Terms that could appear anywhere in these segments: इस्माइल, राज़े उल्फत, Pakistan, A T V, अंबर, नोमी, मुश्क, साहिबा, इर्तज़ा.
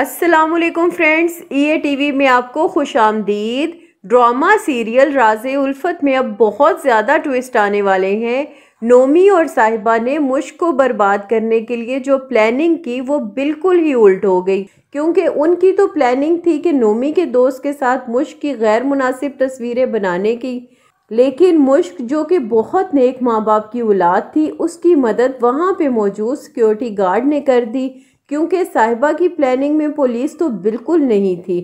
अस्सलामुअलैकुम friends, A T V में आपको खुशामदीद। ड्रामा सीरियल राज़े उल्फत में अब बहुत ज़्यादा ट्विस्ट आने वाले हैं। नोमी और साहिबा ने मुश्क को बर्बाद करने के लिए जो प्लानिंग की वो बिल्कुल ही उल्ट हो गई, क्योंकि उनकी तो प्लानिंग थी कि नोमी के दोस्त के साथ मुश्क की गैर मुनासिब तस्वीरें बनाने की, लेकिन मुश्क जो कि बहुत नेक माँ बाप की औलाद थी, उसकी मदद वहाँ पे मौजूद सिक्योरिटी गार्ड ने कर दी, क्योंकि साहिबा की प्लानिंग में पुलिस तो बिल्कुल नहीं थी।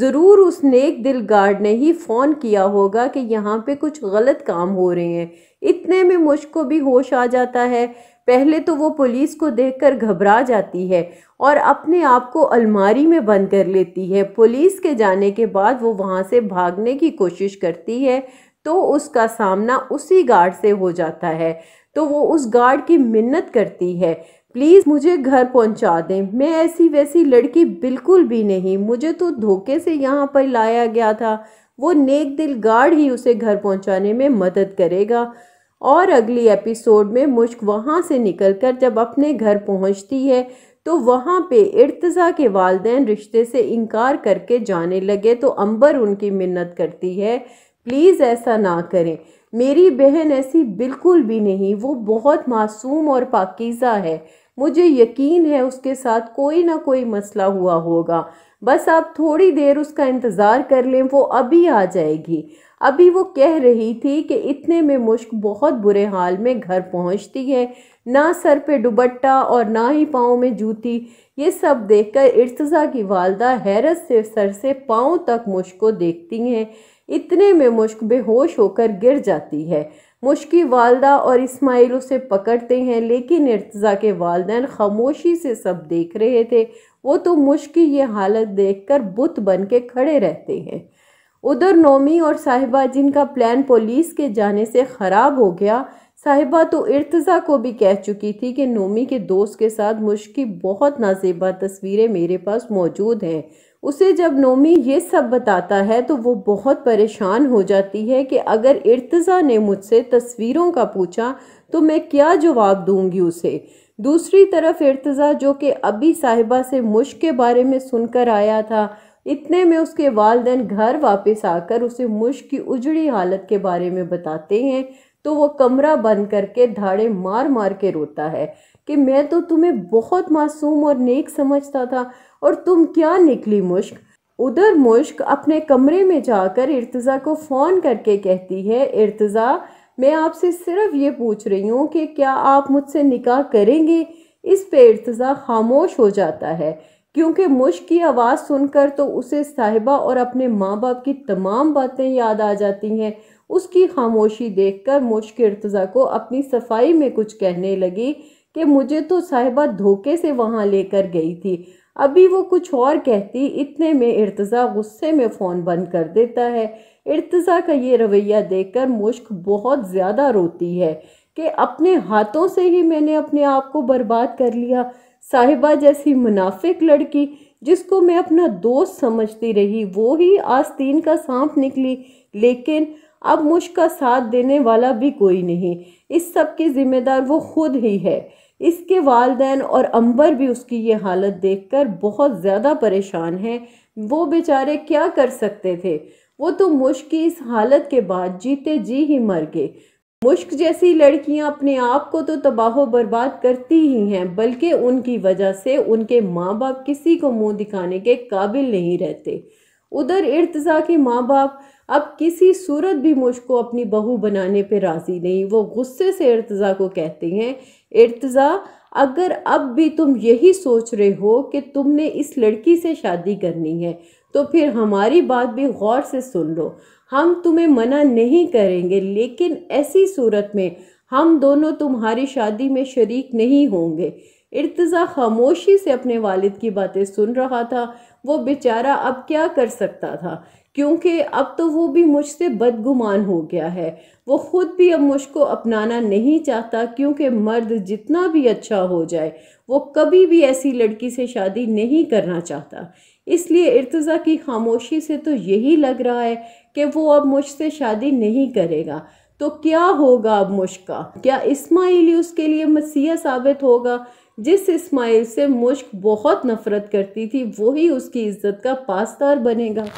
ज़रूर उस नेक दिल गार्ड ने ही फ़ोन किया होगा कि यहाँ पे कुछ गलत काम हो रहे हैं। इतने में मुश्क को भी होश आ जाता है। पहले तो वो पुलिस को देखकर घबरा जाती है और अपने आप को अलमारी में बंद कर लेती है। पुलिस के जाने के बाद वो वहाँ से भागने की कोशिश करती है तो उसका सामना उसी गार्ड से हो जाता है। तो वो उस गार्ड की मिन्नत करती है, प्लीज़ मुझे घर पहुंचा दें, मैं ऐसी वैसी लड़की बिल्कुल भी नहीं, मुझे तो धोखे से यहाँ पर लाया गया था। वो नेक दिल गार्ड ही उसे घर पहुंचाने में मदद करेगा। और अगली एपिसोड में मुश्क वहाँ से निकलकर जब अपने घर पहुँचती है तो वहाँ पे इर्तज़ा के वालिदैन रिश्ते से इनकार करके जाने लगे, तो अंबर उनकी मिन्नत करती है, प्लीज़ ऐसा ना करें, मेरी बहन ऐसी बिल्कुल भी नहीं, वो बहुत मासूम और पाकीज़ा है, मुझे यकीन है उसके साथ कोई ना कोई मसला हुआ होगा, बस आप थोड़ी देर उसका इंतज़ार कर लें, वो अभी आ जाएगी। अभी वो कह रही थी कि इतने में मुश्क बहुत बुरे हाल में घर पहुंचती है, ना सर पे दुपट्टा और ना ही पाँव में जूती। ये सब देखकर इर्तज़ा की वालदा हैरत से सर से पाँव तक मुश्क को देखती हैं। इतने में मुश्क बेहोश होकर गिर जाती है। मुश्क की वालदा और इस्माइल उसे पकड़ते हैं, लेकिन इर्तज़ा के वालिदैन खामोशी से सब देख रहे थे। वो तो मुश्क की ये हालत देखकर बुत बन के खड़े रहते हैं। उधर नोमी और साहिबा, जिनका प्लान पुलिस के जाने से ख़राब हो गया, साहिबा तो इर्तज़ा को भी कह चुकी थी कि नोमी के दोस्त के साथ मुश्क की बहुत नाज़ेबा तस्वीरें मेरे पास मौजूद हैं। उसे जब नोमी ये सब बताता है तो वो बहुत परेशान हो जाती है कि अगर इर्तज़ा ने मुझसे तस्वीरों का पूछा तो मैं क्या जवाब दूंगी उसे। दूसरी तरफ इर्तज़ा जो कि अभी साहिबा से मुश्क के बारे में सुनकर आया था, इतने में उसके वालिदैन घर वापस आकर उसे मुश्क की उजड़ी हालत के बारे में बताते हैं, तो वो कमरा बंद करके धाड़े मार मार के रोता है कि मैं तो तुम्हें बहुत मासूम और नेक समझता था और तुम क्या निकली मुश्क। उधर मुश्क अपने कमरे में जाकर इर्तज़ा को फ़ोन करके कहती है, इर्तज़ा मैं आपसे सिर्फ ये पूछ रही हूँ कि क्या आप मुझसे निकाह करेंगे। इस पे इर्तज़ा खामोश हो जाता है, क्योंकि मुश्क की आवाज़ सुनकर तो उसे साहिबा और अपने माँ बाप की तमाम बातें याद आ जाती हैं। उसकी खामोशी देखकर मुश्क इर्तज़ा को अपनी सफाई में कुछ कहने लगी कि मुझे तो साहिबा धोखे से वहाँ लेकर गई थी। अभी वो कुछ और कहती, इतने में इर्तज़ा गुस्से में फ़ोन बंद कर देता है। इर्तज़ा का ये रवैया देखकर मुश्क बहुत ज़्यादा रोती है कि अपने हाथों से ही मैंने अपने आप को बर्बाद कर लिया। साहिबा जैसी मुनाफिक लड़की जिसको मैं अपना दोस्त समझती रही, वो ही आस्तीन का सांप निकली, लेकिन अब मुश्क का साथ देने वाला भी कोई नहीं। इस सब की ज़िम्मेदार वो खुद ही है। इसके वालिदैन और अंबर भी उसकी ये हालत देखकर बहुत ज़्यादा परेशान हैं। वो बेचारे क्या कर सकते थे, वो तो मुश्क की इस हालत के बाद जीते जी ही मर गए। मुश्क जैसी लड़कियां अपने आप को तो तबाह बर्बाद करती ही हैं, बल्कि उनकी वजह से उनके माँ बाप किसी को मुँह दिखाने के काबिल नहीं रहते। उधर इर्तज़ा के माँ बाप अब किसी सूरत भी मुश्क को अपनी बहू बनाने पे राज़ी नहीं। वो गुस्से से इर्तज़ा को कहते हैं, इर्तज़ा अगर अब भी तुम यही सोच रहे हो कि तुमने इस लड़की से शादी करनी है तो फिर हमारी बात भी गौर से सुन लो। हम तुम्हें मना नहीं करेंगे, लेकिन ऐसी सूरत में हम दोनों तुम्हारी शादी में शरीक नहीं होंगे। इर्तज़ा खामोशी से अपने वालिद की बातें सुन रहा था। वो बेचारा अब क्या कर सकता था, क्योंकि अब तो वो भी मुझसे बदगुमान हो गया है। वो ख़ुद भी अब मुझको अपनाना नहीं चाहता, क्योंकि मर्द जितना भी अच्छा हो जाए वो कभी भी ऐसी लड़की से शादी नहीं करना चाहता। इसलिए इर्तज़ा की खामोशी से तो यही लग रहा है कि वो अब मुझसे शादी नहीं करेगा। तो क्या होगा अब मुश्क का, क्या इस्माइल ही उसके लिए मसीहा साबित होगा? जिस इस्माइल से मुश्क बहुत नफरत करती थी वही उसकी इज्जत का पासदार बनेगा।